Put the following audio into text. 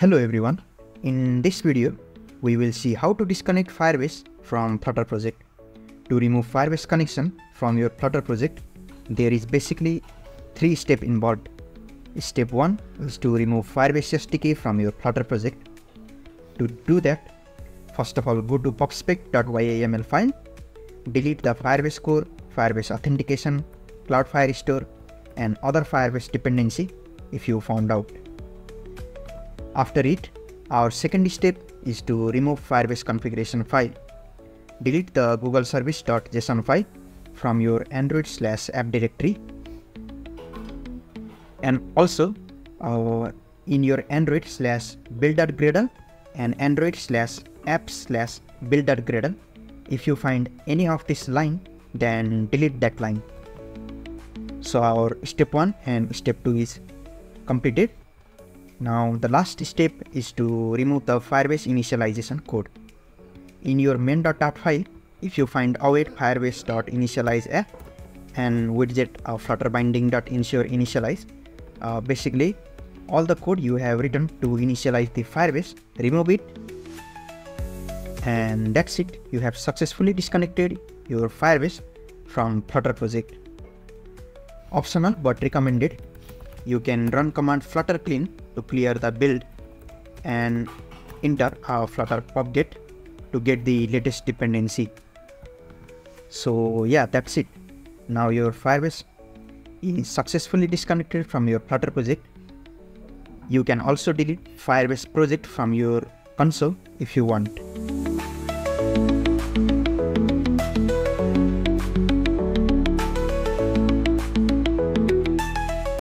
Hello everyone, in this video we will see how to disconnect Firebase from Flutter project. To remove Firebase connection from your Flutter project, there is basically 3 steps involved. Step 1 is to remove Firebase SDK from your Flutter project. To do that, first of all go to pubspec.yaml file, delete the Firebase core, Firebase authentication, Cloud Firestore and other Firebase dependency if you found out. After it, our second step is to remove Firebase configuration file. Delete the google-services.json file from your Android/app directory, and also in your Android/build.gradle and Android/app/build.gradle. If you find any of this line, then delete that line. So our step 1 and step 2 is completed. Now the last step is to remove the Firebase initialization code. In your main.dart file, if you find await firebase.initialize and widget flutter binding.ensure initialize, basically all the code you have written to initialize the Firebase, remove it, and that's it. You have successfully disconnected your Firebase from Flutter project. Optional but recommended, you can run command flutter clean to clear the build and enter flutter pub get to get the latest dependency. So yeah, that's it. Now your Firebase is successfully disconnected from your Flutter project. You can also delete Firebase project from your console if you want.